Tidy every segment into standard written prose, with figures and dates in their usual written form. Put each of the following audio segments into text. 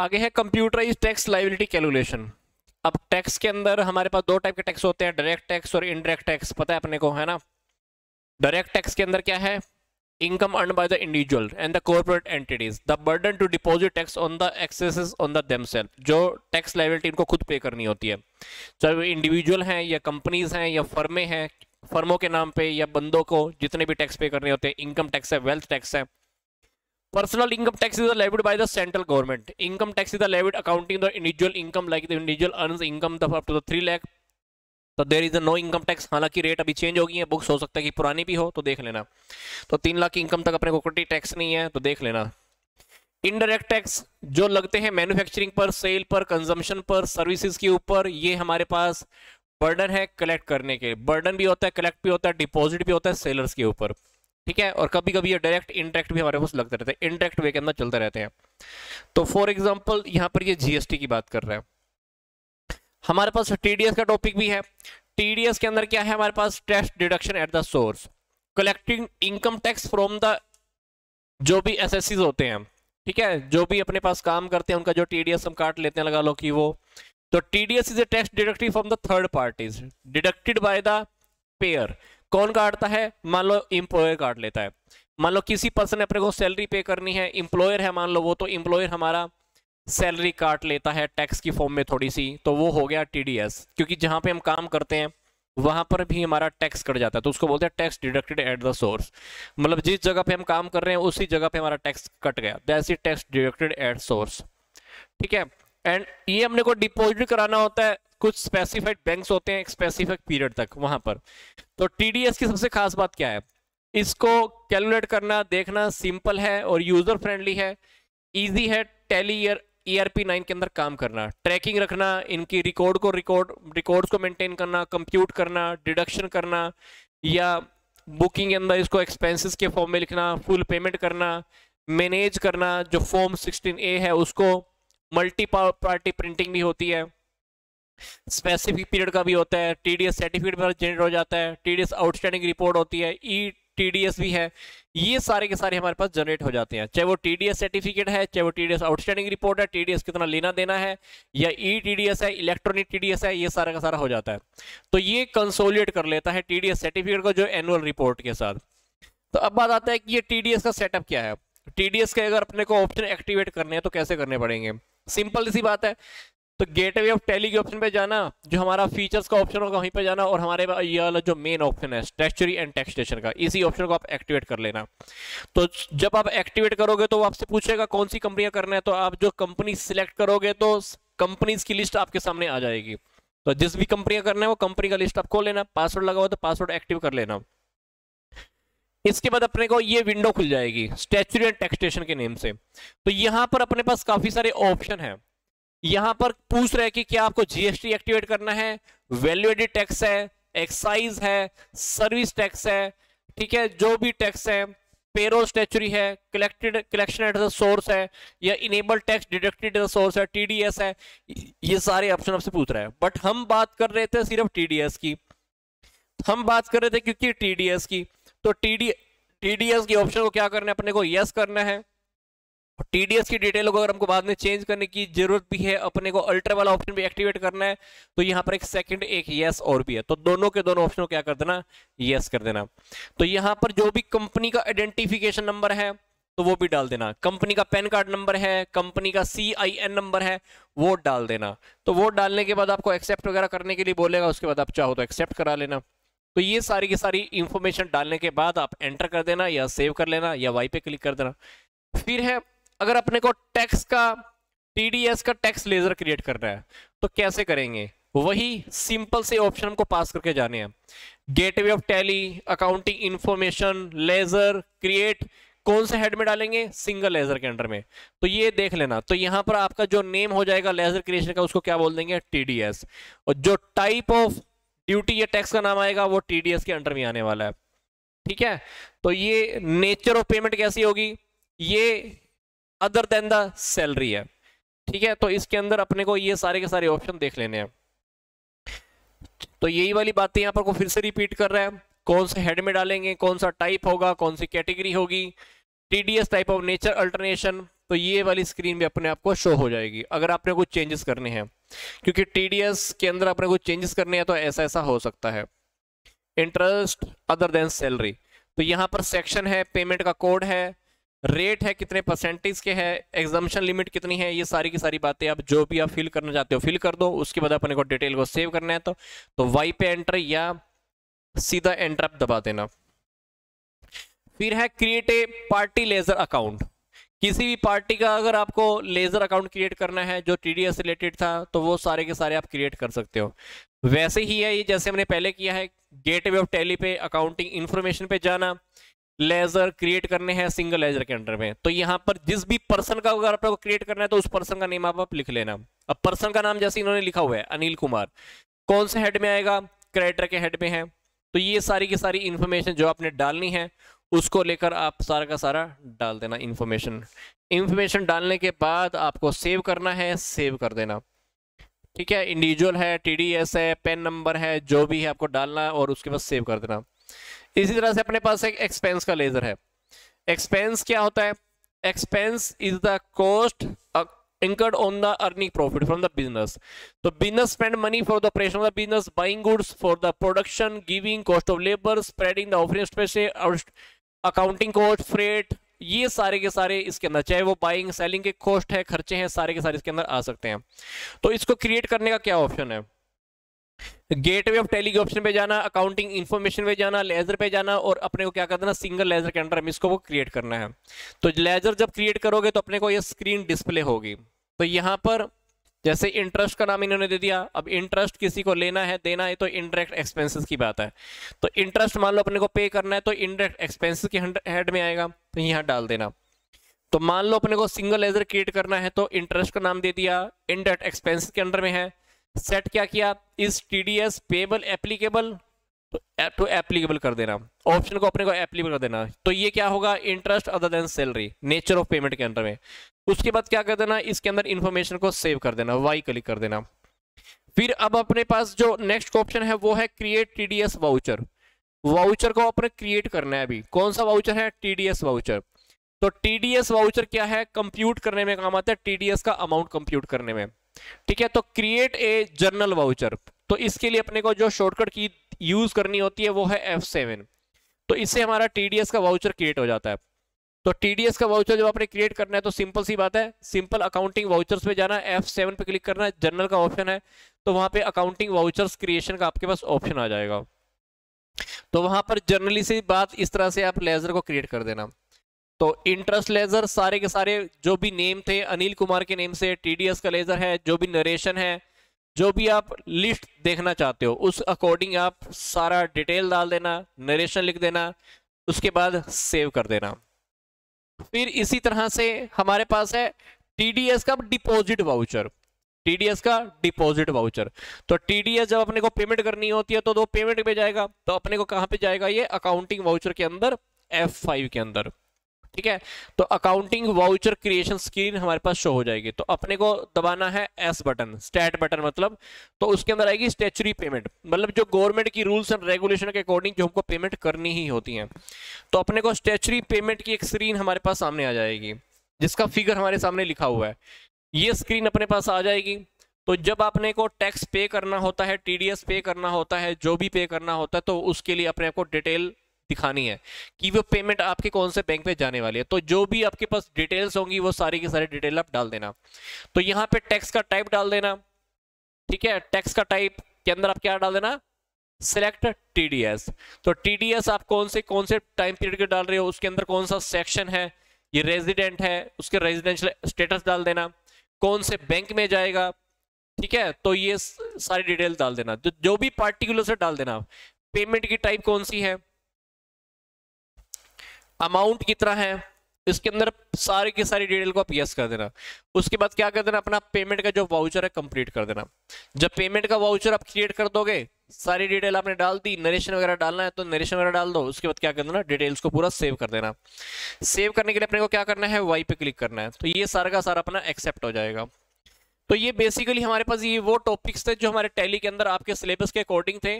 आगे है computerise tax liability calculation. अब टैक्स के अंदर हमारे पास दो टाइप के टैक्स होते हैं, डायरेक्ट टैक्स और इनडायरेक्ट टैक्स, पता है अपने को, है ना। डायरेक्ट टैक्स के अंदर क्या है, income earn by the individual and the corporate entities the burden to deposit tax on the excesses on the themselves. जो टैक्स लायबिलिटी इनको खुद पे करनी होती है, चाहे वो इंडिविजुअल हैं या कंपनीज हैं या फर्में हैं, फर्मों के नाम पे या बंदों को जितने भी टैक्स पे करने होते हैं। इनकम टैक्स है, वेल्थ टैक्स है। Personal income tax is levied by the central government. Income tax is levied accounting the individual income, like the individual earns income up to the 3 lakh. So there is a no income tax. हालांकि rate अभी change हो गई है, books हो सकता है कि पुरानी भी हो, तो देख लेना। तो 3 लाख की इनकम तक अपने को कोई टैक्स नहीं है, तो देख लेना। इनडायरेक्ट टैक्स जो लगते हैं मैन्युफैक्चरिंग पर, सेल पर, कंजम्पशन पर, सर्विसेज के ऊपर, ये हमारे पास बर्डन है कलेक्ट करने के। बर्डन भी होता है, कलेक्ट भी होता है, डिपॉजिट भी होता है सेलर्स के ऊपर, ठीक है। और कभी कभी ये डायरेक्ट इनडायरेक्ट भी हमारे पास लगते रहते हैं, इनडायरेक्ट वे के अंदर चलते रहते हैं। तो फॉर एग्जांपल यहाँ पर ये जीएसटी की बात कर रहे हैं। हमारे पास टीडीएस का टॉपिक भी है। टीडीएस के अंदर क्या है हमारे पास, tax deduction at the source, collecting income tax from the जो भी एसएससीज होते हैं, ठीक है, जो भी अपने पास काम करते हैं उनका जो टीडीएस हम काट लेते हैं, लगा लो कि वो। तो TDS is a tax deducted from the third parties deducted by the payer. कौन काटता है, मान लो एम्प्लॉयर काट लेता है। मान लो किसी पर्सन ने अपने को सैलरी पे करनी है, एम्प्लॉयर है मान लो वो, तो एम्प्लॉयर हमारा सैलरी काट लेता है टैक्स की फॉर्म में थोड़ी सी, तो वो हो गया टीडीएस। क्योंकि जहां पे हम काम करते हैं वहां पर भी हमारा टैक्स कट जाता है, तो उसको बोलते हैं tax deducted at the source. मतलब जिस जगह पे हम काम कर रहे हैं उसी जगह पे हमारा टैक्स कट गया, that's it, tax deducted at source, ठीक है। एंड ये हमने को डिपॉजिट कराना होता है, कुछ स्पेसिफाइड बैंक्स होते हैं एक स्पेसिफिक पीरियड तक वहां पर। तो टीडीएस की सबसे खास बात क्या है, इसको कैलकुलेट करना देखना सिंपल है और यूजर फ्रेंडली है, इजी है। टैली ईआरपी 9 के अंदर काम करना, ट्रैकिंग रखना, इनकी रिकॉर्ड्स को मेंटेन करना, कंप्यूट करना, डिडक्शन करना, या बुकिंग के अंदर इसको एक्सपेंसेस के फॉर्म में लिखना, फुल पेमेंट करना, मैनेज करना। जो फॉर्म 16A है उसको मल्टी पार्टी प्रिंटिंग भी होती है, स्पेसिफिक पीरियड का भी होता है, टीडीएस सर्टिफिकेट पर जनरेट हो जाता है, टीडीएस आउटस्टैंडिंग रिपोर्ट होती है, ई टीडीएस भी है, ये सारे के सारे हमारे पास जनरेट हो जाते हैं। चाहे वो टीडीएस सर्टिफिकेट है, चाहे वो टीडीएस आउटस्टैंडिंग रिपोर्ट है, टीडीएस कितना लेना देना है, या ई टीडीएस है, इलेक्ट्रॉनिक टीडीएस है, ये सारा का सारा हो जाता है। तो ये कंसोलिडेट कर लेता है टीडीएस सर्टिफिकेट को जो एनुअल रिपोर्ट के साथ। तो अब बात आता है कि ये टीडीएस का सेटअप क्या है। टीडीएस के अगर अपने को ऑप्शन एक्टिवेट करने हैं तो कैसे करने पड़ेंगे, सिंपल सी बात है। तो गेटवे ऑफ टैली के ऑप्शन पे जाना, जो हमारा फीचर्स का ऑप्शन होगा वहीं पे जाना, और हमारे ये वाला जो मेन ऑप्शन है स्टैच्यूरी एंड टैक्सेशन का, इसी ऑप्शन को आप एक्टिवेट कर लेना। तो जब आप एक्टिवेट करोगे तो आपसे पूछेगा कौन सी कंपनियां करना है, तो आप जो कंपनी सिलेक्ट करोगे तो कंपनीज की लिस्ट आपके सामने आ जाएगी। तो जिस भी कंपनियां करना है वो कंपनी का लिस्ट आप खोल लेना, पासवर्ड लगा हुआ तो पासवर्ड एक्टिव कर लेना। इसके बाद अपने को ये विंडो खुल जाएगी स्टैच्यूरी एंड टैक्सेशन के नेम से। तो यहाँ पर अपने पास काफी सारे ऑप्शन है। यहाँ पर पूछ रहे हैं कि क्या आपको जीएसटी एक्टिवेट करना है, वैल्यू एडेड टैक्स है, एक्साइज है, सर्विस टैक्स है, ठीक है, जो भी टैक्स है, पेरोल स्टैच्यूरी है, कलेक्शन एट द सोर्स है, या enable tax deducted at the source है, टीडीएस है, ये सारे ऑप्शन आपसे पूछ रहा है। बट हम बात कर रहे थे सिर्फ टीडीएस की, हम बात कर रहे थे क्योंकि टीडीएस की। तो टीडीएस के ऑप्शन को क्या करना है अपने को, यस करना है। टीडीएस की डिटेल को अगर हमको बाद में चेंज करने की जरूरत भी है, अपने को अल्ट्रा वाला ऑप्शन भी एक्टिवेट करना है, तो यहाँ पर एक सेकंड एक यस और भी है, तो दोनों के दोनों ऑप्शन को क्या कर देना, यस कर देना। तो यहाँ पर जो भी कंपनी का आइडेंटिफिकेशन नंबर है तो वो भी डाल देना, कंपनी का पैन कार्ड नंबर है, कंपनी का CIN नंबर है, वो डाल देना। तो वो डालने के बाद आपको एक्सेप्ट वगैरह करने के लिए बोलेगा, उसके बाद आप चाहो तो एक्सेप्ट करा लेना। तो ये सारी की सारी इंफॉर्मेशन डालने के बाद आप एंटर कर देना या सेव कर लेना या वाई पे क्लिक कर देना। फिर है अगर अपने को टैक्स का टीडीएस का टैक्स लेजर क्रिएट करना है तो कैसे करेंगे, वही सिंपल से ऑप्शन हमको पास करके जाने हैं, gateway of Tally, accounting information, ledger create. कौन से हेड में डालेंगे, सिंगल लेजर के अंडर में, तो ये देख लेना। तो यहाँ पर आपका जो नेम हो जाएगा लेजर क्रिएशन का उसको क्या बोल देंगे, टीडीएस, और जो टाइप ऑफ ड्यूटी या टैक्स का नाम आएगा वो टीडीएस के अंडर में आने वाला है, ठीक है। तो ये नेचर ऑफ पेमेंट कैसी होगी, ये अदर देन द सैलरी है, ठीक है। तो इसके अंदर अपने को ये सारे के सारे ऑप्शन देख लेने हैं। तो यही वाली बातें यहाँ पर को फिर से रिपीट कर रहा है, कौन से हेड में डालेंगे, कौन सा टाइप होगा, कौन सी कैटेगरी होगी, TDS type of nature alternation, तो ये वाली स्क्रीन भी अपने आप को शो हो जाएगी अगर आपने कुछ चेंजेस करने हैं, क्योंकि टीडीएस के अंदर आपने कुछ चेंजेस करने हैं तो ऐसा ऐसा हो सकता है। इंटरेस्ट अदर देन सैलरी, तो यहाँ पर सेक्शन है, पेमेंट का कोड है, रेट है कितने परसेंटेज के है, एग्जाम्पशन लिमिट कितनी है, ये सारी की सारी बातें आप जो भी आप फिल करना चाहते हो फिल कर दो। उसके बाद अपने को डिटेल को सेव करना है तो वाई पे एंटर या सीधा एंटर आप दबा देना। फिर है create a party ledger account, किसी भी पार्टी का अगर आपको लेजर अकाउंट क्रिएट करना है जो टीडीएस रिलेटेड था तो वो सारे के सारे आप क्रिएट कर सकते हो। वैसे ही है ये जैसे हमने पहले किया है, गेटवे ऑफ टैली पे अकाउंटिंग इंफॉर्मेशन पे जाना, लेजर क्रिएट करने हैं सिंगल लेजर के अंडर में। तो यहाँ पर जिस भी पर्सन का अगर आपको क्रिएट करना है तो उस पर्सन का नेम आप लिख लेना। अब पर्सन का नाम जैसे इन्होंने लिखा हुआ है अनिल कुमार, कौन से हेड में आएगा, क्रेडिटर के हेड में है। तो ये सारी की सारी इन्फॉर्मेशन जो आपने डालनी है उसको लेकर आप सारा का सारा डाल देना। इन्फॉर्मेशन डालने के बाद आपको सेव करना है, सेव कर देना, ठीक है। इंडिविजुअल है, टीडीएस है, पैन नंबर है, जो भी है आपको डालना और उसके बाद सेव कर देना। इसी तरह से अपने पास एक एक्सपेंस का लेजर है। एक्सपेंस क्या होता है, expense is the cost incurred on the earning profit from the business. So business spend money for the operation of the business, buying goods for the production, giving cost of labor, spreading the offering expenses, accounting cost, freight, ये सारे के सारे इसके अंदर, चाहे वो buying, selling के cost है, खर्चे हैं, सारे के सारे इसके अंदर आ सकते हैं। तो इसको create करने का क्या ऑप्शन है, गेटवे ऑफ टैली के ऑप्शन पे जाना, अकाउंटिंग इंफॉर्मेशन पे जाना, लेजर पे जाना और अपने को क्या कर देना, सिंगल लेजर के अंडर में इसको वो क्रिएट करना है। तो लेजर जब क्रिएट करोगे तो अपने को ये स्क्रीन डिस्प्ले होगी। तो यहाँ पर जैसे इंटरेस्ट का नाम इन्होंने दे दिया, अब इंटरेस्ट किसी को लेना है देना है तो इनडायरेक्ट एक्सपेंसेस की बात है। तो इंटरेस्ट मान लो अपने को पे करना है तो इनडायरेक्ट एक्सपेंसेस के हेड में आएगा तो यहाँ डाल देना। तो मान लो अपने को सिंगल लेजर क्रिएट करना है तो इंटरेस्ट का नाम दे दिया, इनडायरेक्ट एक्सपेंसेस के अंडर में है। सेट क्या किया, इस टीडीएस पेबल एप्लीकेबल तो एप्लीकेबल कर देना, ऑप्शन को अपने को एप्लीकेबल कर देना। तो ये क्या होगा, interest other than salary, nature of payment के अंदर में। उसके बाद क्या कर देना, इसके अंदर इंफॉर्मेशन को सेव कर देना, वाई क्लिक कर देना। फिर अब अपने पास जो नेक्स्ट ऑप्शन है वो है क्रिएट टीडीएस वाउचर। वाउचर को अपने क्रिएट करना है अभी, कौन सा वाउचर है, टीडीएस वाउचर। तो टीडीएस वाउचर क्या है, कंप्यूट करने में काम आता है, टीडीएस का अमाउंट कंप्यूट करने में, ठीक है। तो क्रिएट ए जर्नल वाउचर, तो इसके लिए अपने को जो शॉर्टकट की यूज करनी होती है वो है F7। तो इससे हमारा टीडीएस का वाउचर क्रिएट हो जाता है। तो टीडीएस का वाउचर जब आपने क्रिएट करना है तो सिंपल सी बात है, सिंपल अकाउंटिंग वाउचर्स पे जाना, F7 पे क्लिक करना है, जर्नल का ऑप्शन है तो वहां पे अकाउंटिंग वाउचर्स क्रिएशन का आपके पास ऑप्शन आ जाएगा। तो वहां पर जर्नली से बात इस तरह से आप लेजर को क्रिएट कर देना। तो इंटरेस्ट लेजर सारे के सारे जो भी नेम थे अनिल कुमार के नेम से, टीडीएस का लेजर है, जो भी नरेशन है, जो भी आप लिस्ट देखना चाहते हो उस अकॉर्डिंग आप सारा डिटेल डाल देना, नरेशन लिख देना, उसके बाद सेव कर देना। फिर इसी तरह से हमारे पास है टीडीएस का डिपॉजिट वाउचर, टीडीएस का डिपॉजिट वाउचर। तो टीडीएस जब अपने को पेमेंट करनी होती है तो वो पेमेंट पे जाएगा, तो अपने को कहाँ पे जाएगा, ये अकाउंटिंग वाउचर के अंदर F5 के अंदर, ठीक है। तो अकाउंटिंग वाउचर क्रिएशन स्क्रीन हमारे पास शो हो जाएगी। तो अपने को दबाना है एस बटन, स्टैट बटन मतलब, तो उसके अंदर आएगी स्टैचुरी पेमेंट, मतलब जो गवर्नमेंट की रूल्स एंड रेगुलेशन के अकॉर्डिंग जो हमको पेमेंट करनी ही होती है। तो अपने को स्टैचुरी पेमेंट की एक स्क्रीन हमारे पास सामने आ जाएगी जिसका फिगर हमारे सामने लिखा हुआ है, ये स्क्रीन अपने पास आ जाएगी। तो जब अपने को टैक्स पे करना होता है, टीडीएस पे करना होता है, जो भी पे करना होता है तो उसके लिए अपने को डिटेल दिखानी है कि वो पेमेंट आपके कौन से बैंक पे जाने वाली है। तो जो भी आपके पास डिटेल्स होंगी वो सारी की सारी डिटेल आप डाल देना। तो यहाँ पे टैक्स का टाइप डाल देना, ठीक है। टैक्स का टाइप के अंदर आप क्या डाल देना, सिलेक्ट टीडीएस। तो टीडीएस आप कौन से टाइम पीरियड के डाल रहे हो, उसके अंदर कौन सा सेक्शन है, ये रेजिडेंट है, उसके रेजिडेंशियल स्टेटस डाल देना, कौन से बैंक में जाएगा, ठीक है। तो ये सारी डिटेल डाल देना, जो भी पार्टिकुलर से डाल देना। पेमेंट की टाइप कौन सी है, अमाउंट कितना है, इसके अंदर सारे के सारी डिटेल को आप यस कर देना। उसके बाद क्या कर देना, अपना पेमेंट का जो वाउचर है कंप्लीट कर देना। जब पेमेंट का वाउचर आप क्रिएट कर दोगे, सारी डिटेल आपने डाल दी, नरेशन वगैरह डालना है तो नरेशन वगैरह डाल दो। उसके बाद क्या कर देना, डिटेल्स को पूरा सेव कर देना। सेव करने के लिए अपने को क्या करना है, वाई पे क्लिक करना है तो ये सारा का सारा अपना एक्सेप्ट हो जाएगा। तो ये बेसिकली हमारे पास ये वो टॉपिक्स थे जो हमारे टैली के अंदर आपके सिलेबस के अकॉर्डिंग थे।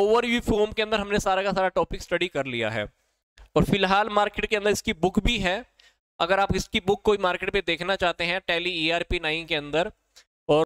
ओवरव्यू फॉर्म के अंदर हमने सारा का सारा टॉपिक स्टडी कर लिया है और फिलहाल मार्केट के अंदर इसकी बुक भी है। अगर आप इसकी बुक कोई मार्केट पे देखना चाहते हैं टैली ERP 9 के अंदर, और